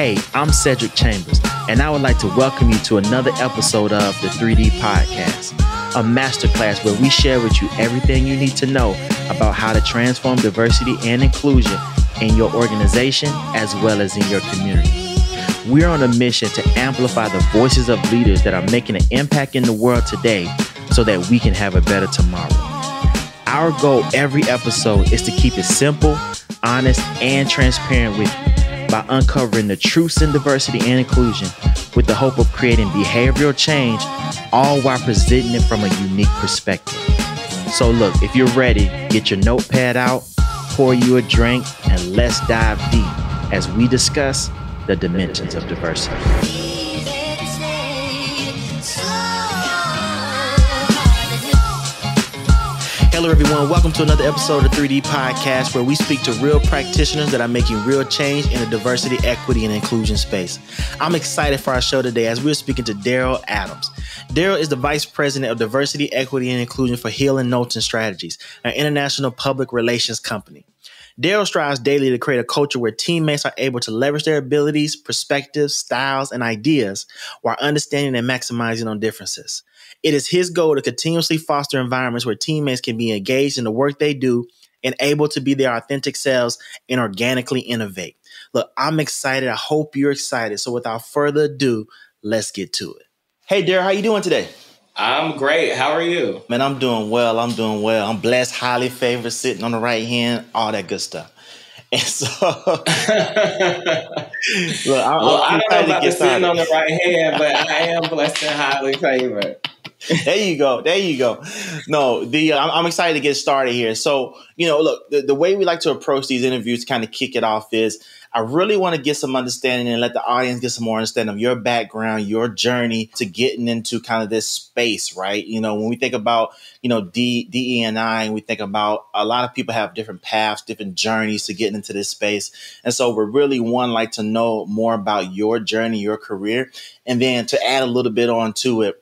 Hey, I'm Cedric Chambers, and I would like to welcome you to another episode of The 3D Podcast, a masterclass where we share with you everything you need to know about how to transform diversity and inclusion in your organization as well as in your community. We're on a mission to amplify the voices of leaders that are making an impact in the world today so that we can have a better tomorrow. Our goal every episode is to keep it simple, honest, and transparent with you, by uncovering the truths in diversity and inclusion with the hope of creating behavioral change, all while presenting it from a unique perspective. So look, if you're ready, get your notepad out, pour you a drink, and let's dive deep as we discuss the dimensions of diversity. Hello everyone, welcome to another episode of the 3D Podcast, where we speak to real practitioners that are making real change in the diversity, equity, and inclusion space. I'm excited for our show today as we're speaking to Darryl Adams. Darryl is the Vice President of Diversity, Equity, and Inclusion for Hill & Knowlton Strategies, an international public relations company. Darryl strives daily to create a culture where teammates are able to leverage their abilities, perspectives, styles, and ideas while understanding and maximizing on differences. It is his goal to continuously foster environments where teammates can be engaged in the work they do and able to be their authentic selves and organically innovate. Look, I'm excited. I hope you're excited. So without further ado, let's get to it. Hey, Darryl, how you doing today? I'm great. How are you? Man, I'm doing well. I'm blessed, highly favored, sitting on the right hand, all that good stuff. And so, look, I don't know about the sitting on the right hand, but I am blessed and highly favored. There you go. There you go. No, I'm excited to get started here. So, you know, look, the way we like to approach these interviews to kind of kick it off is I really want to get some understanding and let the audience get some more understanding of your background, your journey to getting into kind of this space, right? You know, when we think about, you know, DE&I, and we think about a lot of people have different paths, different journeys to getting into this space. And so we're really like to know more about your journey, your career, and then to add a little bit on to it.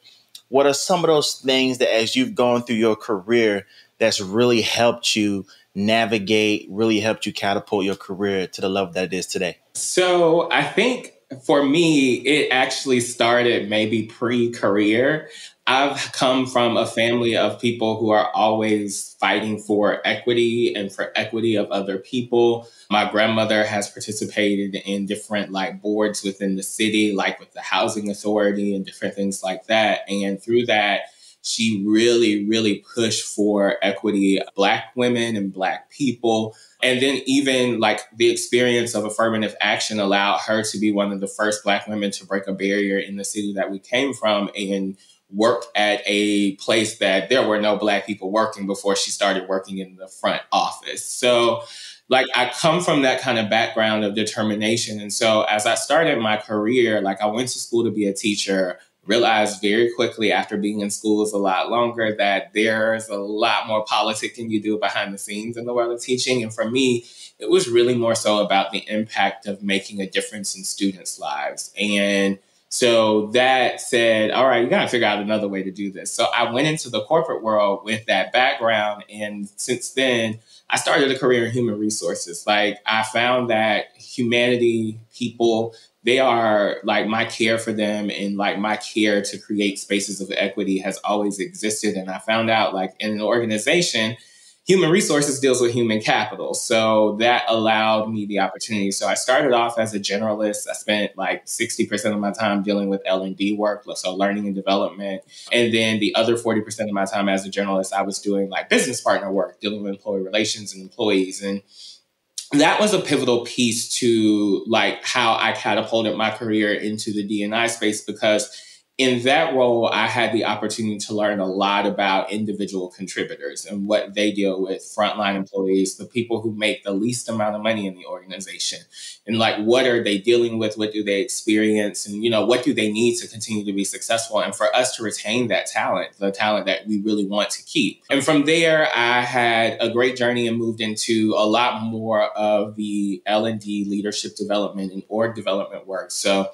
What are some of those things that as you've gone through your career that's really helped you navigate, really helped you catapult your career to the level that it is today? So I think for me, it actually started maybe pre-career. I've come from a family of people who are always fighting for equity and for equity of other people. My grandmother has participated in different like boards within the city, like with the housing authority and different things like that. And through that, she really, really pushed for equity, Black women and Black people. And then even like the experience of affirmative action allowed her to be one of the first Black women to break a barrier in the city that we came from and worked at a place that there were no Black people working before she started working in the front office. So like I come from that kind of background of determination. And so as I started my career, like I went to school to be a teacher, realized very quickly after being in schools a lot longer that there's a lot more politicking you do behind the scenes in the world of teaching. And for me, it was really more so about the impact of making a difference in students' lives. And so that said, all right, you got to figure out another way to do this. So I went into the corporate world with that background. And since then, I started a career in human resources. Like I found that humanity, people, they are like my care for them and like my care to create spaces of equity has always existed. And I found out like in an organization, human resources deals with human capital. So that allowed me the opportunity. So I started off as a generalist. I spent like 60% of my time dealing with L&D work, so learning and development. And then the other 40% of my time as a generalist, I was doing like business partner work, dealing with employee relations and employees. And that was a pivotal piece to like how I catapulted my career into the D&I space, because in that role, I had the opportunity to learn a lot about individual contributors and what they deal with, frontline employees, the people who make the least amount of money in the organization. And like, what are they dealing with? What do they experience? And, you know, what do they need to continue to be successful? And for us to retain that talent, the talent that we really want to keep. And from there, I had a great journey and moved into a lot more of the L&D leadership development and org development work. So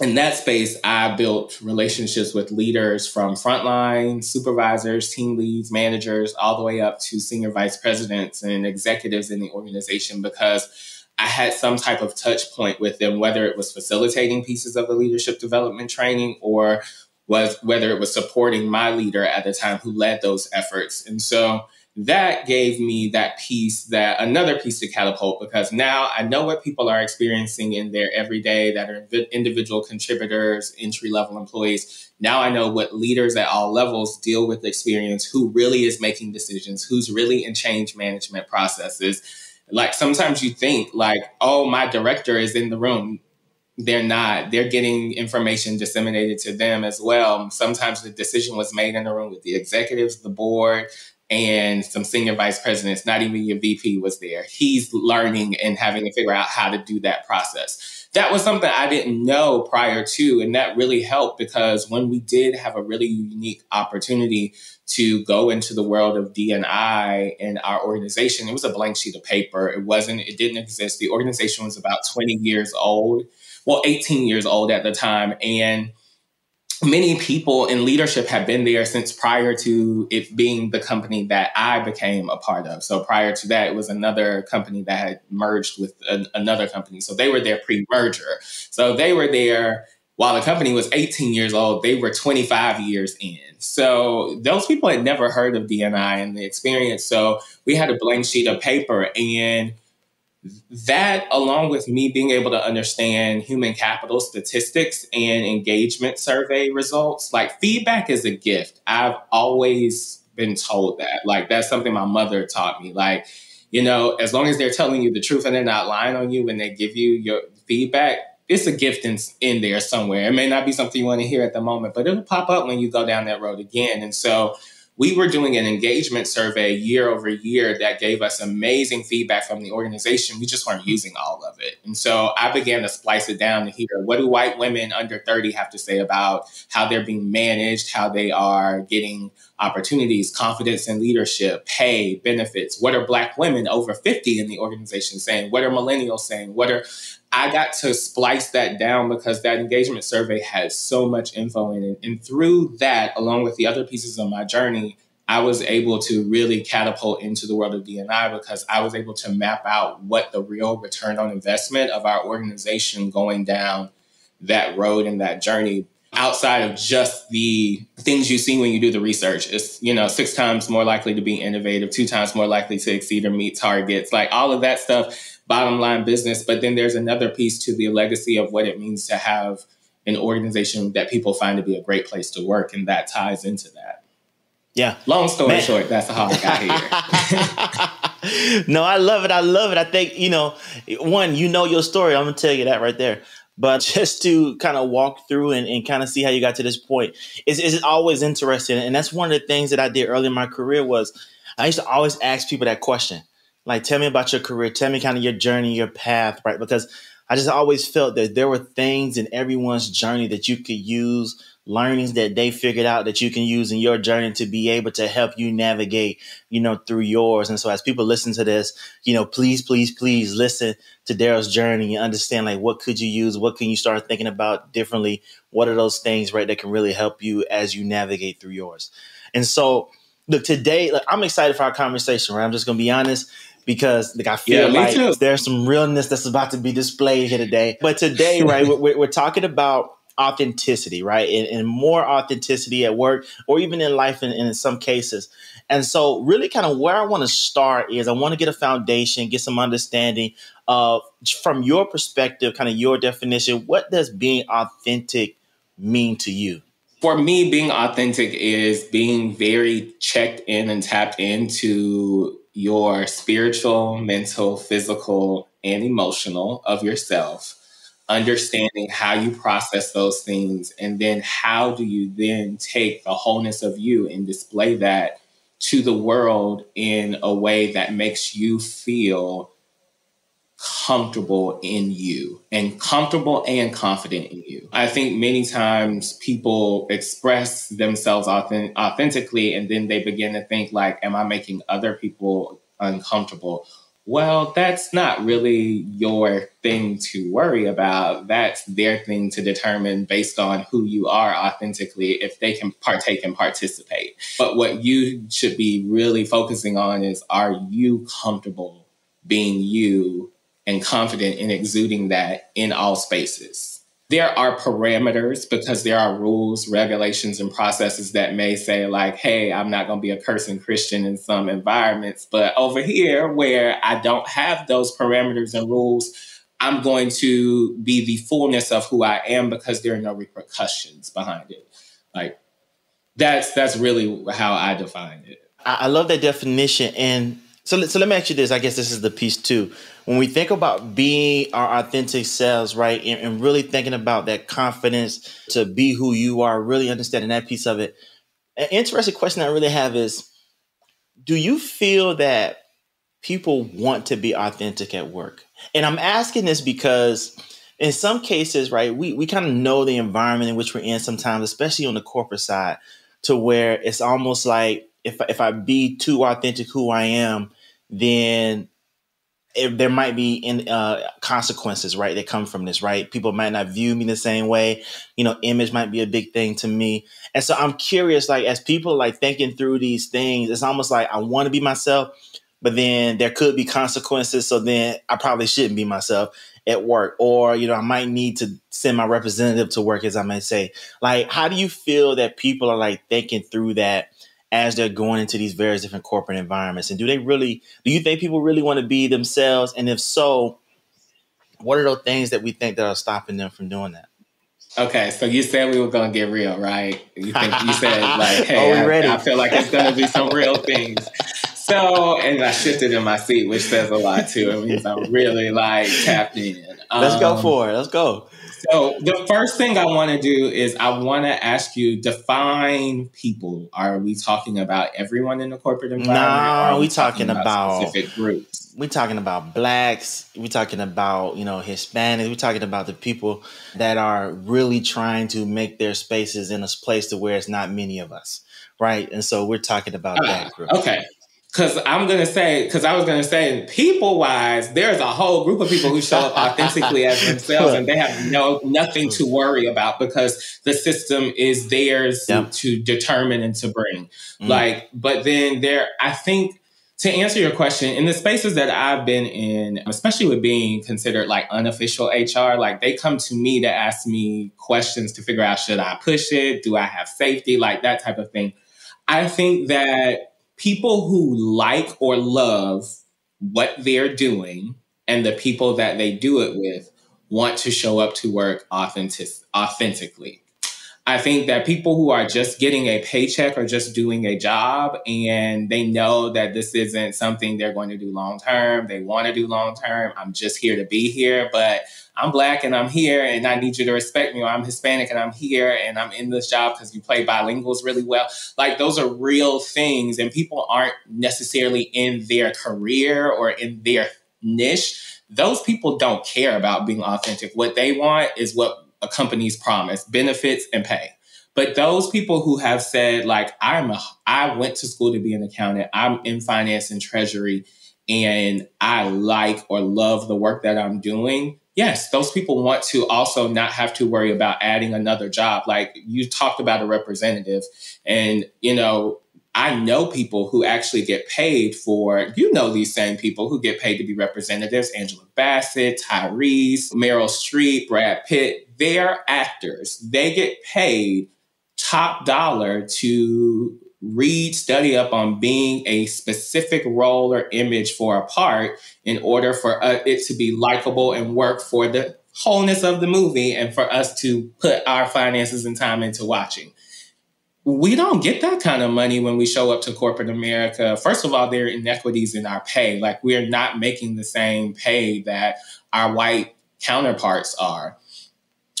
in that space, I built relationships with leaders from frontline supervisors, team leads, managers, all the way up to senior vice presidents and executives in the organization, because I had some type of touch point with them, whether it was facilitating pieces of the leadership development training or was whether it was supporting my leader at the time who led those efforts. And so that gave me that piece, that another piece to catapult, because now I know what people are experiencing in their everyday that are individual contributors, entry-level employees. Now I know what leaders at all levels deal with experience, who really is making decisions, who's really in change management processes. Like sometimes you think like, oh, my director is in the room. They're not. They're getting information disseminated to them as well. Sometimes the decision was made in the room with the executives, the board, and some senior vice presidents. Not even your VP was there. He's learning and having to figure out how to do that process. That was something I didn't know prior to, and that really helped because when we did have a really unique opportunity to go into the world of D&I in our organization, it was a blank sheet of paper. It didn't exist. The organization was about 20 years old. Well, 18 years old at the time. And many people in leadership have been there since prior to it being the company that I became a part of. So prior to that, it was another company that had merged with another company. So they were there pre-merger. So they were there while the company was 18 years old. They were 25 years in. So those people had never heard of D&I and the experience. So we had a blank sheet of paper, and that, along with me being able to understand human capital statistics and engagement survey results, like feedback is a gift. I've always been told that. Like that's something my mother taught me. Like, you know, as long as they're telling you the truth and they're not lying on you when they give you your feedback, it's a gift in there somewhere. It may not be something you want to hear at the moment, but it'll pop up when you go down that road again. And so we were doing an engagement survey year over year that gave us amazing feedback from the organization. We just weren't using all of it. And so I began to splice it down to hear, what do white women under 30 have to say about how they're being managed, how they are getting opportunities, confidence in leadership, pay, benefits? What are Black women over 50 in the organization saying? What are millennials saying? I got to splice that down because that engagement survey had so much info in it. And through that, along with the other pieces of my journey, I was able to really catapult into the world of D&I because I was able to map out what the real return on investment of our organization going down that road and that journey, outside of just the things you see when you do the research. It's, you know, 6 times more likely to be innovative, 2 times more likely to exceed or meet targets, like all of that stuff, bottom line business. But then there's another piece to the legacy of what it means to have an organization that people find to be a great place to work. And that ties into that. Yeah. Long story short, that's how I got here. No, I love it. I love it. I think, you know, one, you know your story. I'm going to tell you that right there. But just to kind of walk through and kind of see how you got to this point is always interesting. And that's one of the things that I did early in my career was I used to always ask people that question. Like, tell me about your career. Tell me kind of your journey, your path, right? Because I just always felt that there were things in everyone's journey that you could use, learnings that they figured out that you can use in your journey to be able to help you navigate, you know, through yours. And so as people listen to this, you know, please, please, please listen to Darryl's journey and understand, like, what could you use? What can you start thinking about differently? What are those things, right, that can really help you as you navigate through yours? And so, look, today, like, I'm excited for our conversation, right? I'm just going to be honest. Because like I feel like too. There's some realness that's about to be displayed here today. But today, right, we're talking about authenticity, right? And more authenticity at work or even in life in some cases. And so really kind of where I want to start is I want to get a foundation, get some understanding of, from your perspective, kind of your definition, what does being authentic mean to you? For me, being authentic is being very checked in and tapped into your spiritual, mental, physical, and emotional of yourself, understanding how you process those things, and then how do you then take the wholeness of you and display that to the world in a way that makes you feel comfortable in you and comfortable and confident in you. I think many times people express themselves authentically and then they begin to think like, am I making other people uncomfortable? Well, that's not really your thing to worry about. That's their thing to determine based on who you are authentically, if they can partake and participate. But what you should be really focusing on is, are you comfortable being you and confident in exuding that in all spaces. There are parameters because there are rules, regulations, and processes that may say like, hey, I'm not going to be a cursing Christian in some environments. But over here where I don't have those parameters and rules, I'm going to be the fullness of who I am because there are no repercussions behind it. Like that's really how I define it. I love that definition. And so let me ask you this. I guess this is the piece too. When we think about being our authentic selves, right, and really thinking about that confidence to be who you are, really understanding that piece of it. An interesting question I really have is, do you feel that people want to be authentic at work? And I'm asking this because in some cases, right, we kind of know the environment in which we're in sometimes, especially on the corporate side, to where it's almost like if I be too authentic who I am, then there might be consequences, right, that come from this, right? People might not view me the same way. You know, image might be a big thing to me. And so I'm curious, like, as people like thinking through these things, it's almost like I want to be myself, but then there could be consequences. So then I probably shouldn't be myself at work, or, you know, I might need to send my representative to work, as I may say. Like, how do you feel that people are like thinking through that as they're going into these various different corporate environments? And do you think people really want to be themselves? And if so, what are those things that we think that are stopping them from doing that? Okay, so you said we were going to get real, right? You said like, hey, I feel like it's going to be some real things. So, and I shifted in my seat, which says a lot too. It means I'm really like tapped in. Let's go for it. Let's go. So the first thing I want to do is I want to ask you, define people. Are we talking about everyone in the corporate environment? No, we're talking about specific groups. We're talking about Blacks. We're talking about, you know, Hispanics. We're talking about the people that are really trying to make their spaces in a place to where it's not many of us, right? And so we're talking about that group. Okay. Because I was going to say, people-wise, there's a whole group of people who show up authentically as themselves, and they have nothing to worry about because the system is theirs to determine and to bring. Like, but then I think, to answer your question, in the spaces that I've been in, especially with being considered like unofficial HR, like they come to me to ask me questions to figure out, should I push it? Do I have safety? Like that type of thing. I think that people who like or love what they're doing and the people that they do it with want to show up to work authentically. I think that people who are just getting a paycheck or just doing a job and they know that this isn't something they're going to do long term, they want to do long term, I'm just here to be here, but I'm Black and I'm here and I need you to respect me, or I'm Hispanic and I'm here and I'm in this job because you play bilinguals really well. Like those are real things, and people aren't necessarily in their career or in their niche. Those people don't care about being authentic. What they want is what a company's promise, benefits and pay. But those people who have said like, I went to school to be an accountant, I'm in finance and treasury, and I like or love the work that I'm doing. Yes, those people want to also not have to worry about adding another job. Like you talked about a representative, and you know, I know people who actually get paid for, you know, these same people who get paid to be representatives, Angela Bassett, Tyrese, Meryl Streep, Brad Pitt, they're actors. They get paid top dollar to read, study up on being a specific role or image for a part in order for it to be likable and work for the wholeness of the movie and for us to put our finances and time into watching. We don't get that kind of money when we show up to corporate America. First of all, there are inequities in our pay. Like we are not making the same pay that our white counterparts are.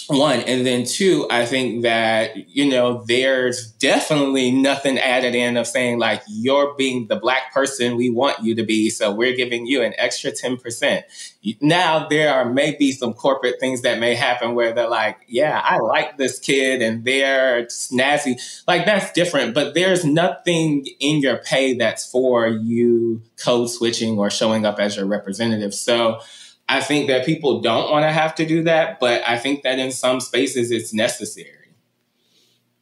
One. And then two, I think that, you know, there's definitely nothing added in of saying like, you're being the Black person we want you to be, so we're giving you an extra 10%. Now there are maybe some corporate things that may happen where they're like, yeah, I like this kid and they're snazzy. Like that's different, but there's nothing in your pay that's for you code switching or showing up as your representative. So I think that people don't want to have to do that, but I think that in some spaces it's necessary.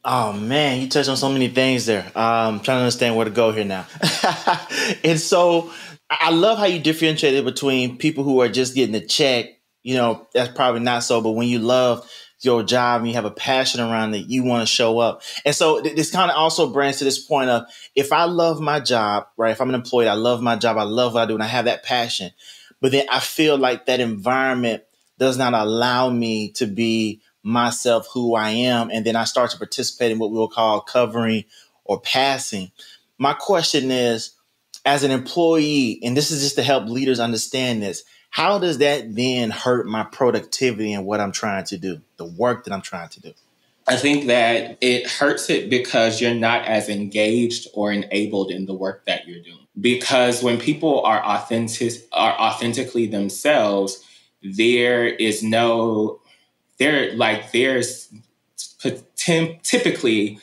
Oh man, you touched on so many things there. I'm trying to understand where to go here now. And so I love how you differentiated between people who are just getting a check. You know, that's probably not so. But when you love your job and you have a passion around it, you want to show up. And so this kind of also brands to this point of, if I love my job, right? If I'm an employee, I love my job, I love what I do, and I have that passion. But then I feel like that environment does not allow me to be myself, who I am. And then I start to participate in what we will call covering or passing. My question is, as an employee, and this is just to help leaders understand this, how does that then hurt my productivity and what I'm trying to do, the work that I'm trying to do? I think that it hurts it because you're not as engaged or enabled in the work that you're doing. Because when people are authentically themselves, there's typically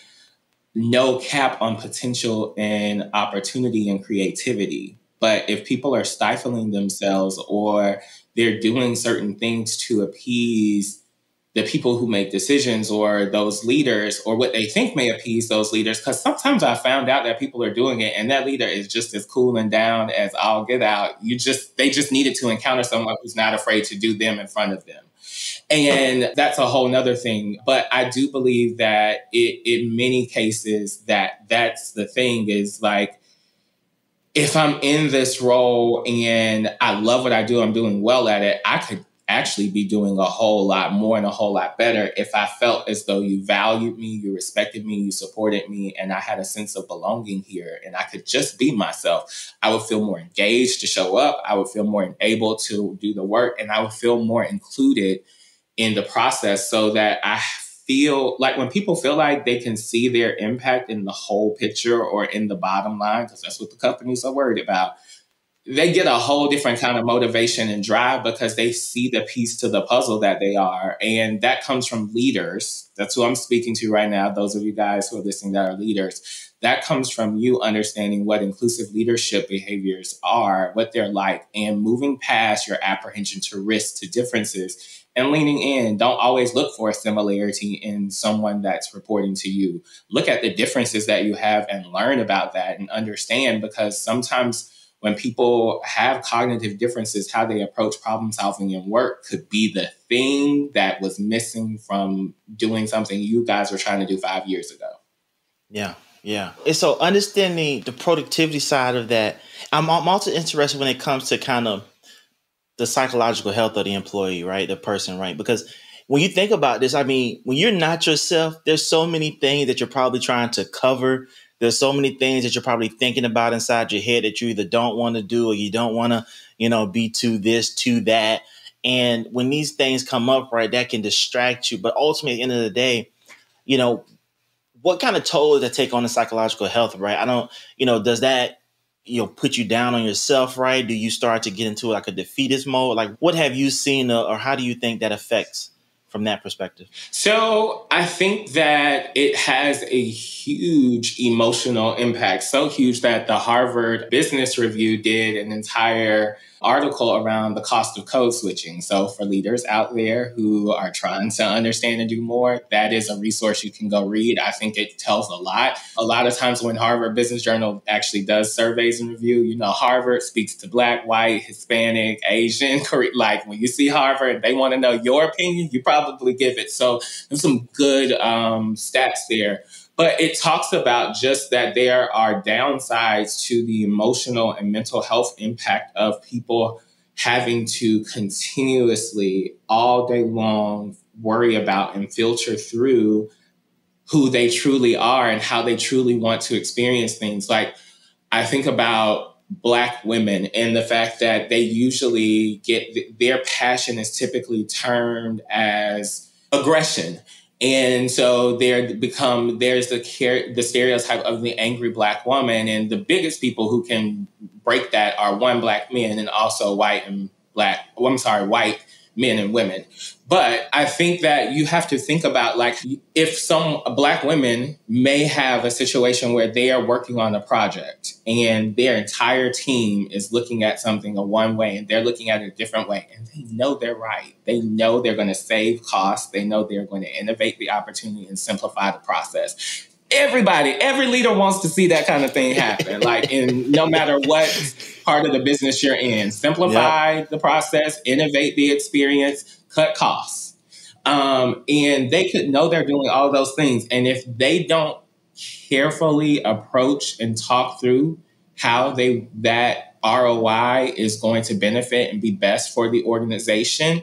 no cap on potential and opportunity and creativity. But if people are stifling themselves or they're doing certain things to appease the people who make decisions or those leaders or what they think may appease those leaders, because sometimes I found out that people are doing it and that leader is just as cool and down as all get out. They just needed to encounter someone who's not afraid to do them in front of them. And that's a whole nother thing. But I do believe that in many cases that's the thing is like, if I'm in this role and I love what I do, I'm doing well at it, I could actually be doing a whole lot more and a whole lot better if I felt as though you valued me, you respected me, you supported me, and I had a sense of belonging here and I could just be myself. I would feel more engaged to show up. I would feel more enabled to do the work and I would feel more included in the process so that I feel like when people feel like they can see their impact in the whole picture or in the bottom line, because that's what the companies are worried about, they get a whole different kind of motivation and drive because they see the piece to the puzzle that they are. And that comes from leaders. That's who I'm speaking to right now. Those of you guys who are listening that are leaders, that comes from you understanding what inclusive leadership behaviors are, what they're like, and moving past your apprehension to risk, to differences, and leaning in. Don't always look for a similarity in someone that's reporting to you. Look at the differences that you have and learn about that and understand, because sometimes when people have cognitive differences, how they approach problem solving and work could be the thing that was missing from doing something you guys were trying to do 5 years ago. Yeah. Yeah. And so understanding the productivity side of that, I'm also interested when it comes to kind of the psychological health of the employee, right? The person, right? Because when you think about this, I mean, when you're not yourself, there's so many things that you're probably trying to cover. There's so many things that you're probably thinking about inside your head that you either don't want to do or you don't want to, you know, be to this, to that. And when these things come up, right, that can distract you. But ultimately, at the end of the day, you know, what kind of toll does that take on the psychological health, right? Does that, put you down on yourself, right? Do you start to get into like a defeatist mode? Like, what have you seen or how do you think that affects from that perspective? So I think that it has a huge emotional impact, so huge that the Harvard Business Review did an entire article around the cost of code switching. So for leaders out there who are trying to understand and do more, that is a resource you can go read. I think it tells a lot. A lot of times when Harvard Business Journal actually does surveys and review, Harvard speaks to Black, white, Hispanic, Asian, Korean. Like when you see Harvard, they want to know your opinion, you probably give it. So there's some good stats there. But it talks about just that there are downsides to the emotional and mental health impact of people having to continuously all day long worry about and filter through who they truly are and how they truly want to experience things. Like I think about Black women and the fact that they usually get their passion is typically termed as aggression. And so there's the stereotype of the angry Black woman, and the biggest people who can break that are Black men and also white men and women. But I think that you have to think about like if some Black women may have a situation where they are working on a project and their entire team is looking at something a one way and they're looking at it a different way. And they know they're right. They know they're going to save costs. They know they're going to innovate the opportunity and simplify the process. Everybody, every leader wants to see that kind of thing happen, like in no matter what part of the business you're in. Simplify the process, innovate the experience, cut costs. And they could know they're doing all those things. And if they don't carefully approach and talk through how they that ROI is going to benefit and be best for the organization,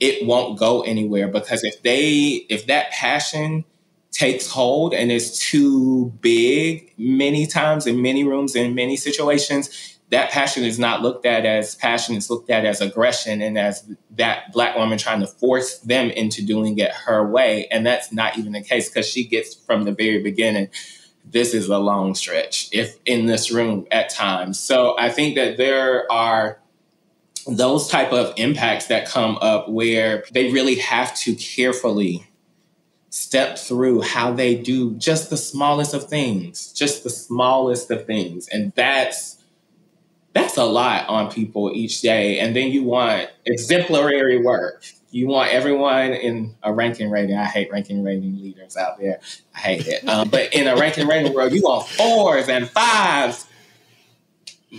it won't go anywhere. Because if that passion takes hold and is too big many times in many rooms in many situations, that passion is not looked at as passion. It's looked at as aggression and as that Black woman trying to force them into doing it her way. And that's not even the case, because she gets from the very beginning, this is a long stretch if in this room at times. So I think that there are those type of impacts that come up where they really have to carefully step through how they do just the smallest of things, And that's a lot on people each day. And then you want exemplary work. You want everyone in a ranking rating. I hate ranking rating leaders out there. I hate it. But in a ranking rating world, you want 4s and 5s,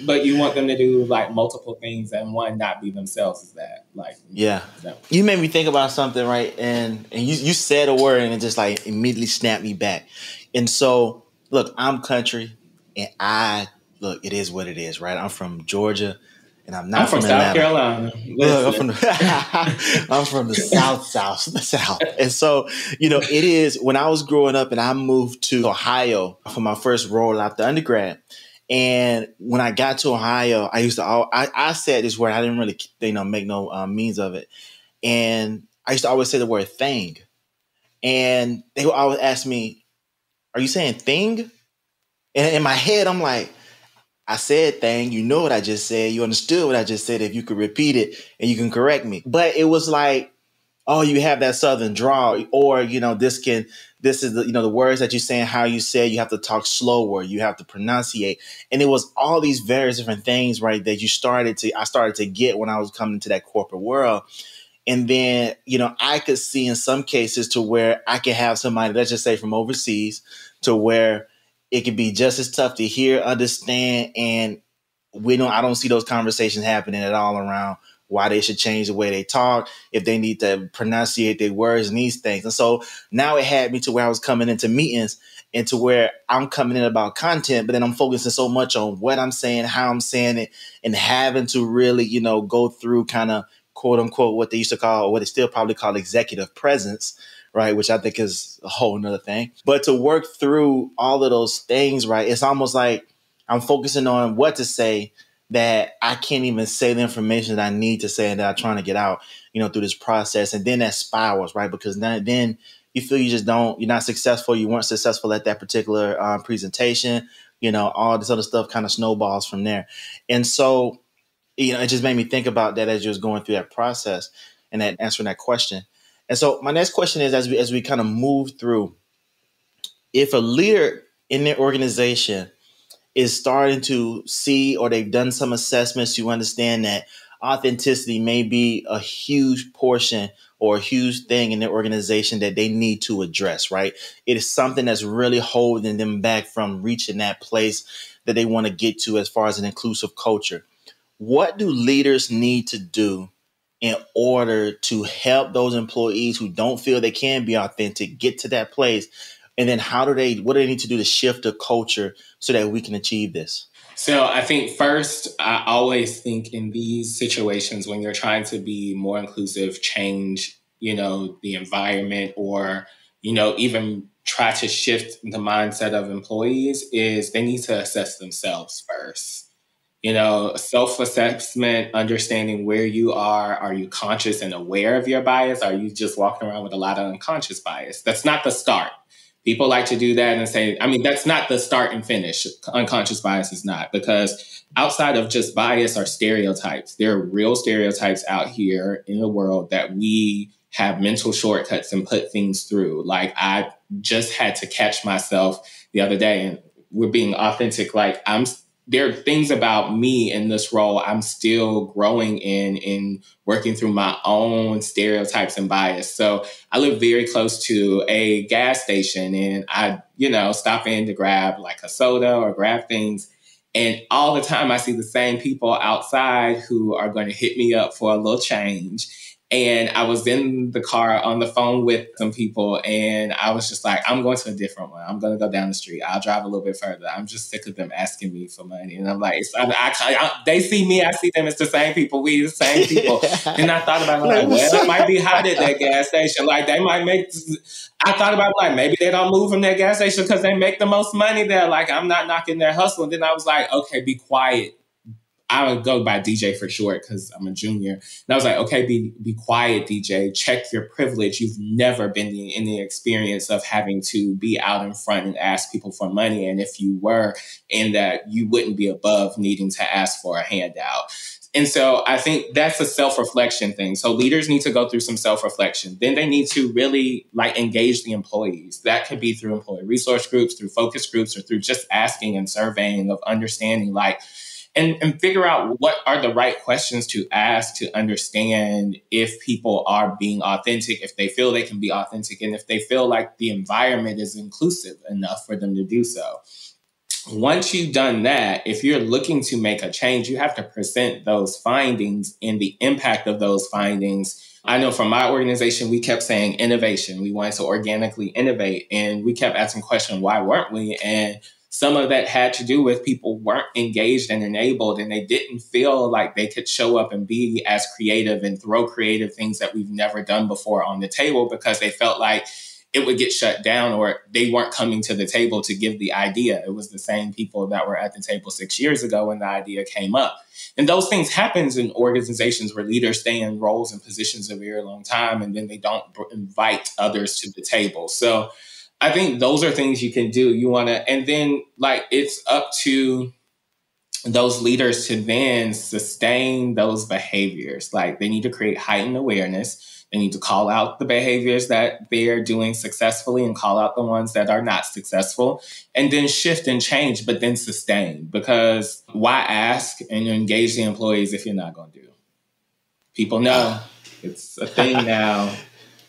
but you want them to do like multiple things and one not be themselves. Is that like, yeah. You made me think about something, right? And you said a word and it just like immediately snapped me back. And so look, I'm country and it is what it is, right? I'm from Georgia and I'm from South Carolina. Look, I'm from the South. And so, it is when I was growing up and I moved to Ohio for my first role after undergrad. And when I got to Ohio, I used to, I said this word, I didn't really, make no means of it. And I used to always say the word thing. And they would always ask me, are you saying thing? And in my head, I'm like, I said thing, you know what I just said, you understood what I just said, if you could repeat it and you can correct me. But it was like, oh, you have that Southern drawl, or, the words that you're saying, how you say, you have to talk slower, you have to pronunciate. And it was all these various different things, right, that I started to get when I was coming into that corporate world. And then, I could see in some cases to where I could have somebody, let's just say from overseas, to where it could be just as tough to hear, understand. And I don't see those conversations happening at all around why they should change the way they talk, if they need to pronunciate their words and these things. And so now it had me to where I was coming into meetings and to where I'm coming in about content, but then I'm focusing so much on what I'm saying, how I'm saying it, and having to really, go through kind of quote unquote what they used to call, or what they still probably call, executive presence, right? Which I think is a whole nother thing. But to work through all of those things, right? It's almost like I'm focusing on what to say that I can't even say the information that I need to say and that I'm trying to get out, through this process. And then that spirals, right? Because then you feel you're not successful. You weren't successful at that particular presentation, all this other stuff kind of snowballs from there. And so, it just made me think about that as you was going through that process and that answering that question. And so my next question is, as we kind of move through, if a leader in their organization is starting to see, or they've done some assessments, you understand that authenticity may be a huge portion or a huge thing in their organization that they need to address, right? It is something that's really holding them back from reaching that place that they want to get to as far as an inclusive culture. What do leaders need to do in order to help those employees who don't feel they can be authentic get to that place? And then what do they need to do to shift the culture so that we can achieve this? So I think first, I always think in these situations when you're trying to be more inclusive, change, the environment, or, even try to shift the mindset of employees, is they need to assess themselves first. Self-assessment, understanding where you are you conscious and aware of your bias? Are you just walking around with a lot of unconscious bias? That's not the start. People like to do that and say, that's not the start and finish. Unconscious bias is not, because outside of just bias are stereotypes. There are real stereotypes out here in the world that we have mental shortcuts and put things through. Like, I just had to catch myself the other day, and we're being authentic. Like, I'm there are things about me in this role I'm still growing in and working through my own stereotypes and bias. So I live very close to a gas station, and I, you know, stop in to grab like a soda or grab things. And all the time I see the same people outside who are going to hit me up for a little change. And I was in the car on the phone with some people, and I was just like, I'm going to a different one. I'm going to go down the street. I'll drive a little bit further. I'm just sick of them asking me for money. And I'm like, they see me, I see them. It's the same people. We the same people. And I thought about it, like, well, it might be hot at that gas station. Like, they might make, I thought about like, maybe they don't move from that gas station because they make the most money there. Like, I'm not knocking their hustle. And then I was like, okay, be quiet. I would go by DJ for short because I'm a junior. And I was like, okay, be quiet, DJ. Check your privilege. You've never been in the experience of having to be out in front and ask people for money. And if you were in that, you wouldn't be above needing to ask for a handout. And so I think that's a self-reflection thing. So leaders need to go through some self-reflection. Then they need to really like engage the employees. That could be through employee resource groups, through focus groups, or through just asking and surveying of understanding, like, and figure out what are the right questions to ask to understand if people are being authentic, if they feel they can be authentic, and if they feel like the environment is inclusive enough for them to do so. Once you've done that, if you're looking to make a change, you have to present those findings and the impact of those findings. I know from my organization, we kept saying innovation. We wanted to organically innovate, and we kept asking questions, why weren't we? And some of that had to do with people weren't engaged and enabled, and they didn't feel like they could show up and be as creative and throw creative things that we've never done before on the table because they felt like it would get shut down or they weren't coming to the table to give the idea. It was the same people that were at the table 6 years ago when the idea came up. And those things happen in organizations where leaders stay in roles and positions a very long time, and then they don't invite others to the table. So I think those are things you can do. You want to, and then like it's up to those leaders to then sustain those behaviors. Like they need to create heightened awareness. They need to call out the behaviors that they're doing successfully and call out the ones that are not successful, and then shift and change, but then sustain. Because why ask and engage the employees if you're not going to do? People know it's a thing now.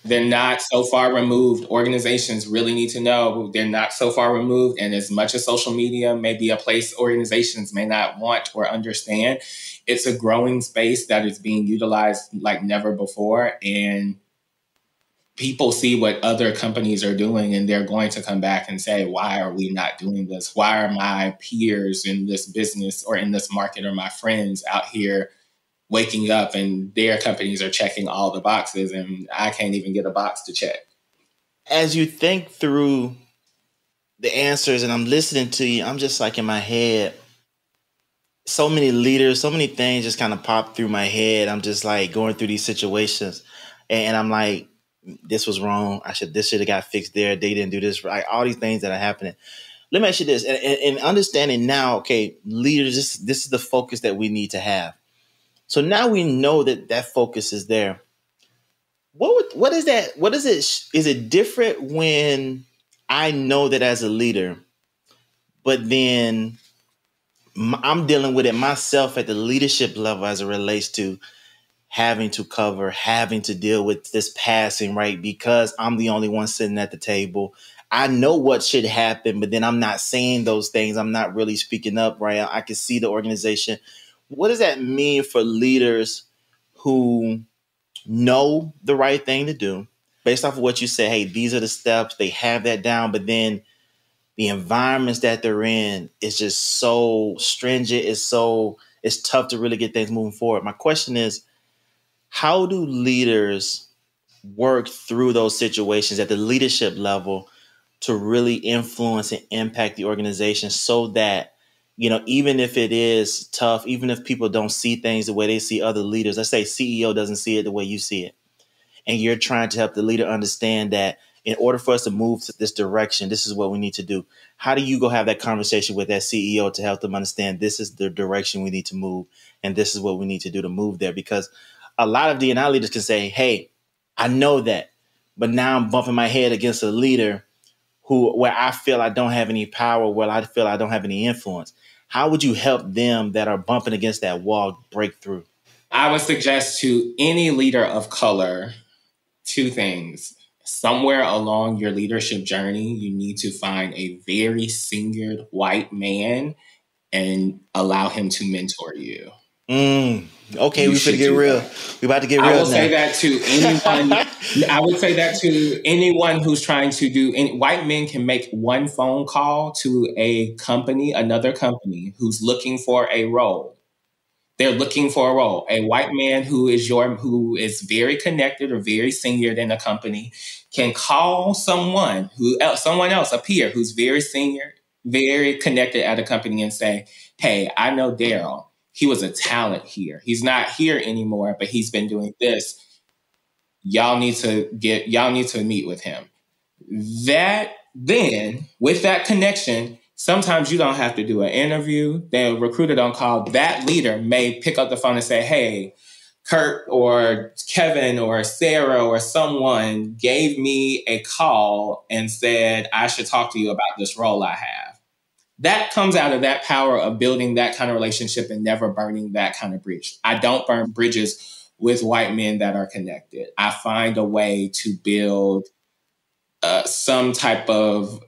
They're not so far removed. Organizations really need to know they're not so far removed. And as much as social media may be a place organizations may not want or understand, it's a growing space that is being utilized like never before. And people see what other companies are doing, and they're going to come back and say, why are we not doing this? Why are my peers in this business or in this market or my friends out here waking up and their companies are checking all the boxes and I can't even get a box to check? As you think through the answers and I'm listening to you, I'm just like in my head, so many leaders, so many things just kind of pop through my head. I'm just like going through these situations and I'm like, this was wrong. This should have got fixed there. They didn't do this right. All these things that are happening. Let me ask you this, and understanding now, okay, leaders, this is the focus that we need to have. So now we know that focus is there. What is that? What is it? Is it different when I know that as a leader, but then I'm dealing with it myself at the leadership level as it relates to having to cover, having to deal with this passing, right? Because I'm the only one sitting at the table. I know what should happen, but then I'm not saying those things. I'm not really speaking up, right? I can see the organization. What does that mean for leaders who know the right thing to do based off of what you said? Hey, these are the steps. They have that down. But then the environments that they're in is just so stringent. It's tough to really get things moving forward. My question is, how do leaders work through those situations at the leadership level to really influence and impact the organization so that, you know, even if it is tough, even if people don't see things the way they see other leaders, let's say CEO doesn't see it the way you see it, and you're trying to help the leader understand that in order for us to move to this direction, this is what we need to do. How do you go have that conversation with that CEO to help them understand this is the direction we need to move, and this is what we need to do to move there? Because a lot of D&I leaders can say, hey, I know that, but now I'm bumping my head against a leader where I feel I don't have any power, where I feel I don't have any influence. how would you help them that are bumping against that wall break through? I would suggest to any leader of color two things. Somewhere along your leadership journey, you need to find a very singular white man and allow him to mentor you. Okay, you we should get real. That. We about to get real. I will say that to anyone. I would say that to anyone who's trying to do. White men can make one phone call to a company, another company who's looking for a role. They're looking for a role. A white man who is very connected or very senior in a company can call someone else, a peer who's very senior, very connected at a company, and say, "Hey, I know Darryl. He was a talent here. He's not here anymore, but he's been doing this. Y'all need to meet with him." That then, with that connection, sometimes you don't have to do an interview. The recruiter don't call. That leader may pick up the phone and say, "Hey, Kurt or Kevin or Sarah or someone gave me a call and said, I should talk to you about this role I have." That comes out of that power of building that kind of relationship and never burning that kind of bridge. I don't burn bridges with white men that are connected. I find a way to build some type of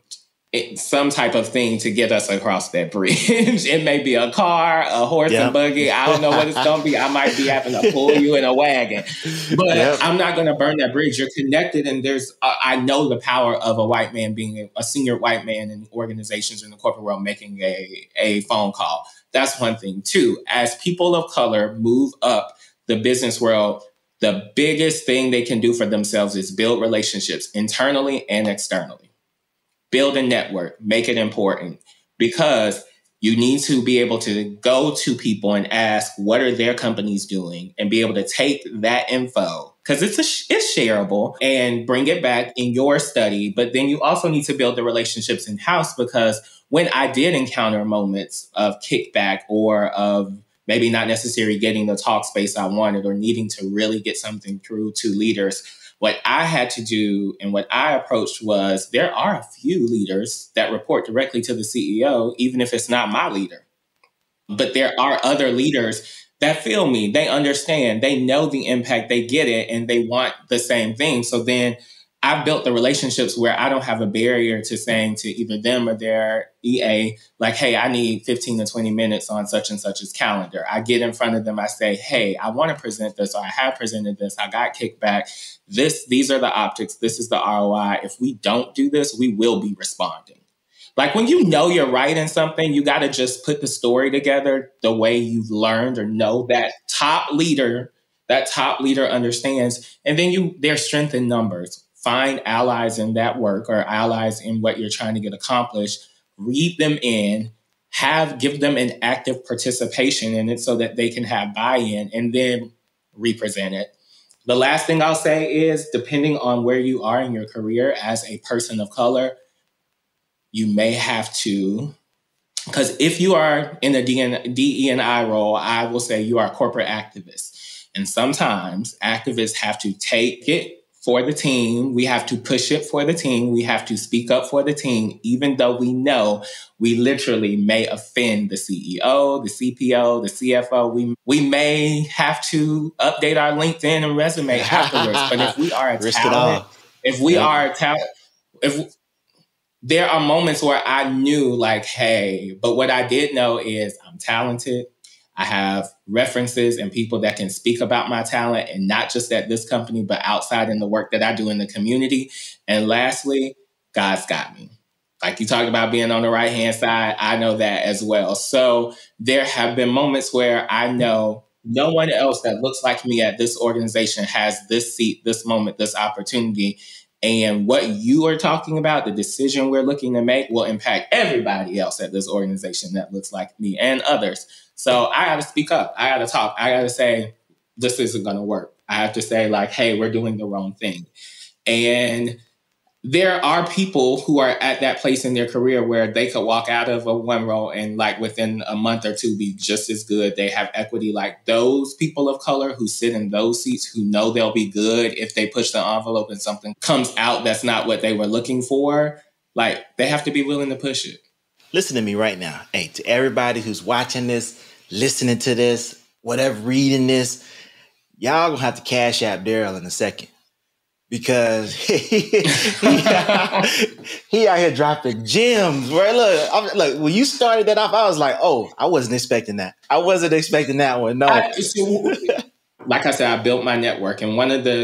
thing to get us across that bridge. It may be a car, a horse and buggy. I don't know what it's going to be. I might be having to pull you in a wagon, but I'm not going to burn that bridge. You're connected. And I know the power of a white man being a senior white man in organizations in the corporate world, making a phone call. That's one thing. Two, as people of color move up the business world, the biggest thing they can do for themselves is build relationships internally and externally. Build a network, make it important, because you need to be able to go to people and ask, what are their companies doing, and be able to take that info, because it's shareable, and bring it back in your study. But then you also need to build the relationships in house, because when I did encounter moments of kickback or of maybe not necessarily getting the talk space I wanted or needing to really get something through to leaders, what I had to do and what I approached was, there are a few leaders that report directly to the CEO, even if it's not my leader. But there are other leaders that feel me. They understand. They know the impact. They get it. And they want the same thing. So then I built the relationships where I don't have a barrier to saying to either them or their EA, like, hey, I need 15 to 20 minutes on such and such's calendar. I get in front of them. I say, hey, I want to present this, or I have presented this. I got kicked back. These are the optics. This is the ROI. If we don't do this, we will be responding. Like, when you know you're right in something, you got to just put the story together the way you've learned or know that top leader understands. And then there's strength in numbers. Find allies in that work or allies in what you're trying to get accomplished, read them in, give them an active participation in it so that they can have buy-in, and then represent it. The last thing I'll say is, depending on where you are in your career as a person of color, you may have to, because if you are in a DE&I role, I will say you are a corporate activist. And sometimes activists have to take it for the team. We have to push it for the team. We have to speak up for the team, even though we know we literally may offend the CEO, the CPO, the CFO. We may have to update our LinkedIn and resume afterwards. But if we are a talent, there are moments where I knew, like, hey, but what I did know is I'm talented. I have references and people that can speak about my talent, and not just at this company, but outside in the work that I do in the community. And lastly, God's got me. Like, you talked about being on the right-hand side. I know that as well. So there have been moments where I know no one else that looks like me at this organization has this seat, this moment, this opportunity. And what you are talking about, the decision we're looking to make, will impact everybody else at this organization that looks like me and others. So I got to speak up. I got to talk. I got to say, this isn't going to work. I have to say, like, hey, we're doing the wrong thing. And there are people who are at that place in their career where they could walk out of one role and, like, within a month or two be just as good. They have equity. Like, those people of color who sit in those seats, who know they'll be good if they push the envelope and something comes out that's not what they were looking for, like, they have to be willing to push it. Listen to me right now. Hey, to everybody who's watching this, listening to this, whatever, reading this, y'all gonna have to cash app Darryl in a second. Because he out here dropping gems, right? Look, when you started that off, I was like, oh, I wasn't expecting that. I wasn't expecting that one, no. Like I said, I built my network. And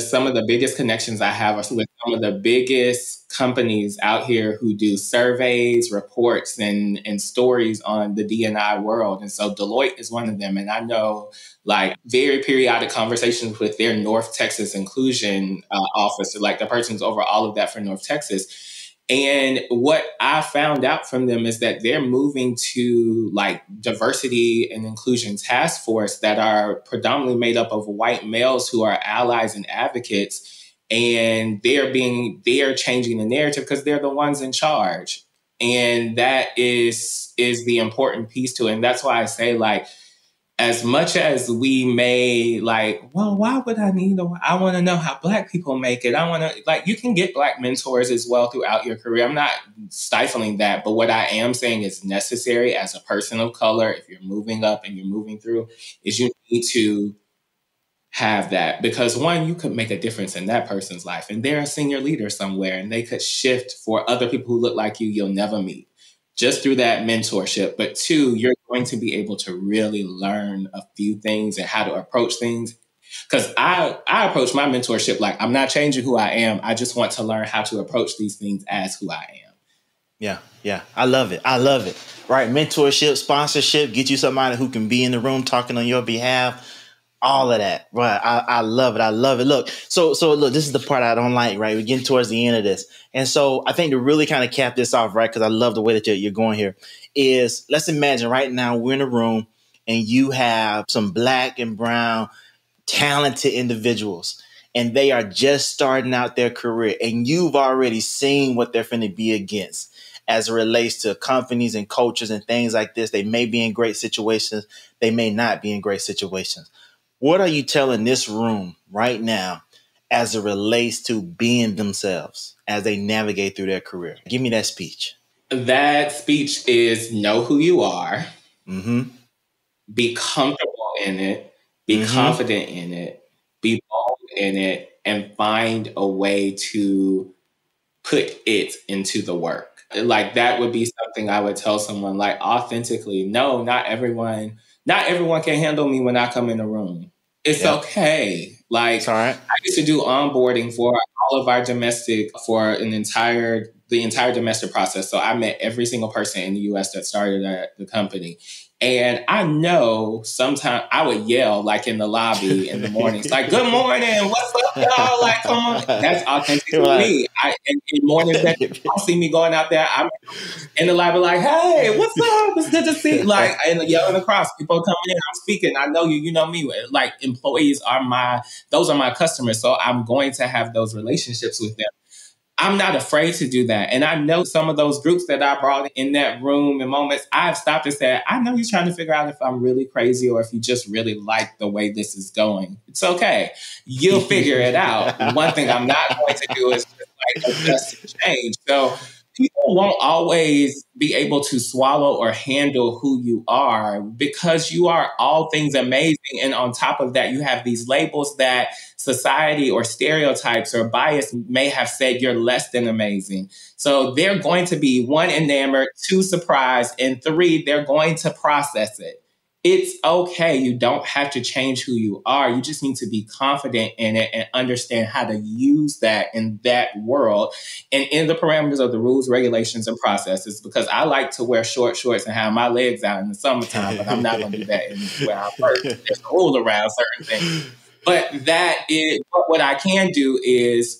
some of the biggest connections I have are with some of the biggest companies out here who do surveys, reports, and stories on the D&I world. And so Deloitte is one of them. And I know like very periodic conversations with their North Texas inclusion officer, like the person's over all of that for North Texas. And what I found out from them is that they're moving to like diversity and inclusion task force that are predominantly made up of white males who are allies and advocates. And they're changing the narrative because they're the ones in charge. And that is the important piece to it. And that's why I say, like, as much as we may like, well, why would I need a, I want to know how Black people make it. I want to, like, you can get Black mentors as well throughout your career. I'm not stifling that, but what I am saying is necessary as a person of color, if you're moving up and you're moving through, is you need to have that. Because one, you could make a difference in that person's life and they're a senior leader somewhere and they could shift for other people who look like you'll never meet. Just through that mentorship. But two, you're going to be able to really learn a few things and how to approach things. Because I approach my mentorship like, I'm not changing who I am. I just want to learn how to approach these things as who I am. Yeah, yeah. I love it. Right? Mentorship, sponsorship, get you somebody who can be in the room talking on your behalf. All of that. Right. I love it. Look, so look, this is the part I don't like, right? We're getting towards the end of this. And so I think to really kind of cap this off, right, because I love the way that you're going here, is let's imagine right now we're in a room and you have some Black and brown talented individuals and they are just starting out their career and you've already seen what they're finna be against as it relates to companies and cultures and things like this. They may be in great situations. They may not be in great situations. What are you telling this room right now as it relates to being themselves as they navigate through their career? Give me that speech. That speech is know who you are, be comfortable in it, be confident in it, be bold in it, and find a way to put it into the work. Like that would be something I would tell someone, like authentically, no, not everyone can handle me when I come in the room. It's okay. Like it's all right. I used to do onboarding for all of our domestic for the entire domestic process. So I met every single person in the US that started at the company. And I know sometimes I would yell like in the lobby in the mornings, like, good morning, what's up, y'all? Like, come on. That's authentic to me. In mornings that y'all see me going out there, I'm in the lobby like, hey, what's up? It's good to see you. Like, and yelling across, people coming in, I'm speaking, I know you know me. Like, employees are those are my customers, so I'm going to have those relationships with them. I'm not afraid to do that. And I know some of those groups that I brought in that room and moments, I've stopped and said, I know you're trying to figure out if I'm really crazy or if you just really like the way this is going. It's okay. You'll figure it out. One thing I'm not going to do is just like adjust and change. So people won't always be able to swallow or handle who you are because you are all things amazing. And on top of that, you have these labels that society or stereotypes or bias may have said you're less than amazing. So they're going to be one, enamored, two, surprised, and three, they're going to process it. It's okay. You don't have to change who you are. You just need to be confident in it and understand how to use that in that world and in the parameters of the rules, regulations, and processes, because I like to wear short shorts and have my legs out in the summertime, but I'm not going to do that in where I work. There's a rule around certain things. But what I can do is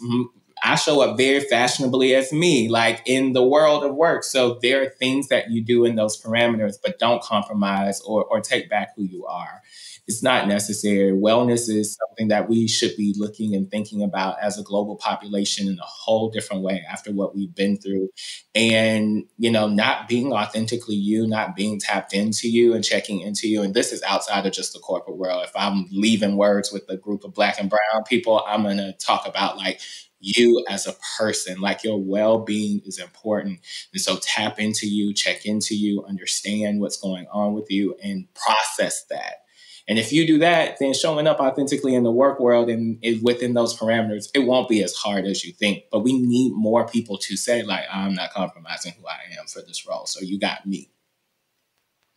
I show up very fashionably as me, like in the world of work. So there are things that you do in those parameters, but don't compromise or take back who you are. It's not necessary. Wellness is something that we should be looking and thinking about as a global population in a whole different way after what we've been through. And, you know, not being authentically you, not being tapped into you and checking into you. And this is outside of just the corporate world. If I'm leaving words with a group of Black and brown people, I'm going to talk about like, you as a person. Like, your well-being is important. And so tap into you, check into you, understand what's going on with you, and process that. And if you do that, then showing up authentically in the work world and within those parameters, it won't be as hard as you think. But we need more people to say, like, I'm not compromising who I am for this role. So you got me.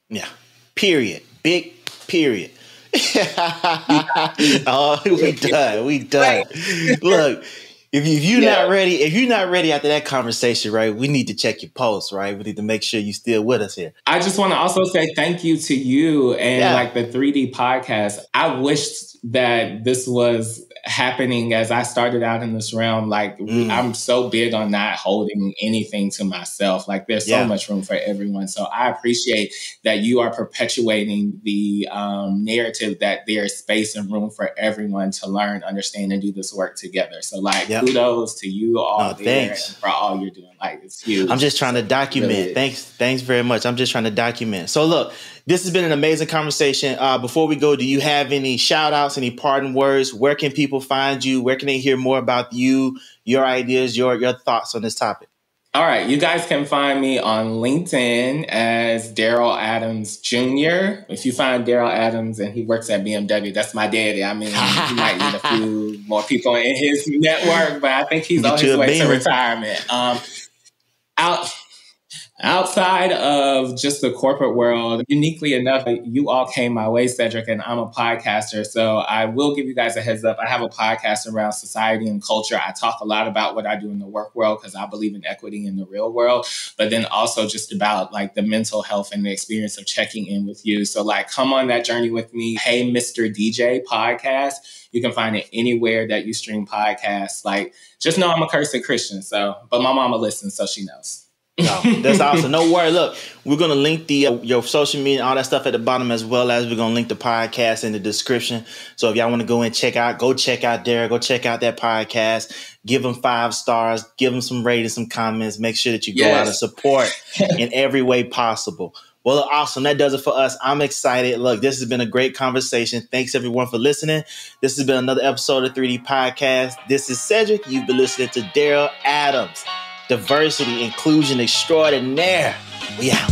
Yeah. Period. Big period. Oh, we done. We done. Look. If you're not ready after that conversation, right, we need to check your pulse, right? We need to make sure you're still with us here. I just want to also say thank you to you and like the 3D podcast. I wished that this was happening as I started out in this realm. Like, I'm so big on not holding anything to myself. Like, there's so much room for everyone. So I appreciate that you are perpetuating the narrative that there's space and room for everyone to learn, understand, and do this work together. So, like, kudos to you all and for all you're doing. Like, it's huge. I'm just trying to document. Really. Thanks very much. I'm just trying to document. So look, this has been an amazing conversation. Before we go, do you have any shout outs, any parting words? Where can people find you? Where can they hear more about you, your ideas, your thoughts on this topic? All right. You guys can find me on LinkedIn as Darryl Adams Jr. If you find Darryl Adams and he works at BMW, that's my daddy. I mean, he might need a few more people in his network, but I think he's on his way to retirement. Outside of just the corporate world, uniquely enough, you all came my way, Cedric, and I'm a podcaster. So I will give you guys a heads up. I have a podcast around society and culture. I talk a lot about what I do in the work world because I believe in equity in the real world, but then also just about like the mental health and the experience of checking in with you. So like, come on that journey with me. Hey, Mr. DJ podcast. You can find it anywhere that you stream podcasts. Like, just know I'm a cursed Christian, but my mama listens, so she knows. No, that's awesome. No worry. Look, we're going to link your social media, all that stuff at the bottom, as well as we're going to link the podcast in the description. So if y'all want to go and go check out Darryl, go check out that podcast, give them 5 stars, give them some ratings, some comments, make sure that you go out and support in every way possible. Well, awesome. That does it for us. I'm excited. Look, this has been a great conversation. Thanks, everyone, for listening. This has been another episode of 3D Podcast. This is Cedric. You've been listening to Darryl Adams. Diversity, inclusion, extraordinaire. We out.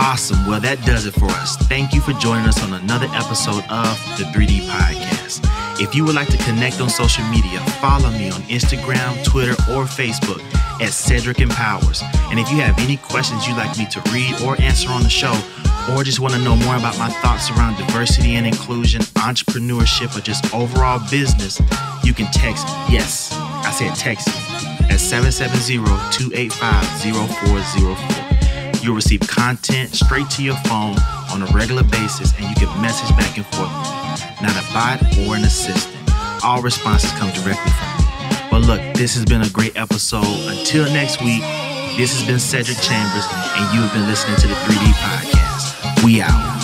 Awesome. Well, that does it for us. Thank you for joining us on another episode of The 3D Podcast. If you would like to connect on social media, follow me on Instagram, Twitter, or Facebook at CedricEmpowers. And if you have any questions you'd like me to read or answer on the show, or just want to know more about my thoughts around diversity and inclusion, entrepreneurship, or just overall business, you can text me. Yes, I said text me at 770-285-0404. You'll receive content straight to your phone on a regular basis, and you can message back and forth, not a bot or an assistant. All responses come directly from me. But look, this has been a great episode. Until next week, this has been Cedric Chambers, and you have been listening to the 3D Podcast. We out.